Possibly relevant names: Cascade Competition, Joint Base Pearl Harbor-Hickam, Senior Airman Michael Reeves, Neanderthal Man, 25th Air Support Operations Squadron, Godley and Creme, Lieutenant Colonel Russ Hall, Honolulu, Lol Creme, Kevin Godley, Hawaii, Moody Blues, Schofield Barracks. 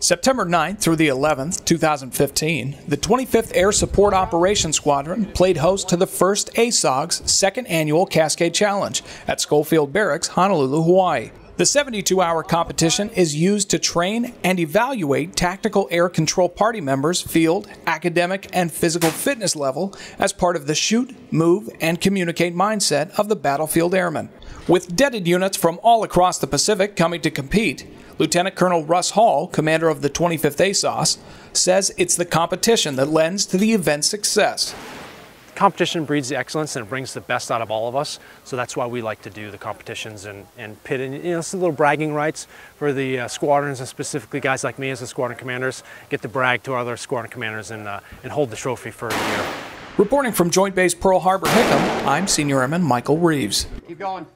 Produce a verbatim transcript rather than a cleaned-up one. September ninth through the eleventh, two thousand fifteen, the twenty-fifth Air Support Operations Squadron played host to the first A S O G's second Annual Cascade Challenge at Schofield Barracks, Honolulu, Hawaii. The seventy-two hour competition is used to train and evaluate tactical air control party members' field, academic, and physical fitness level as part of the shoot, move, and communicate mindset of the battlefield airmen. With dedicated units from all across the Pacific coming to compete, Lieutenant Colonel Russ Hall, commander of the twenty-fifth A S O S, says it's the competition that lends to the event's success. Competition breeds excellence and it brings the best out of all of us, so that's why we like to do the competitions and, and pit. And, you know, it's a little bragging rights for the uh, squadrons, and specifically guys like me as the squadron commanders get to brag to our other squadron commanders and, uh, and hold the trophy for a year. Reporting from Joint Base Pearl Harbor-Hickam, I'm Senior Airman Michael Reeves. Keep going.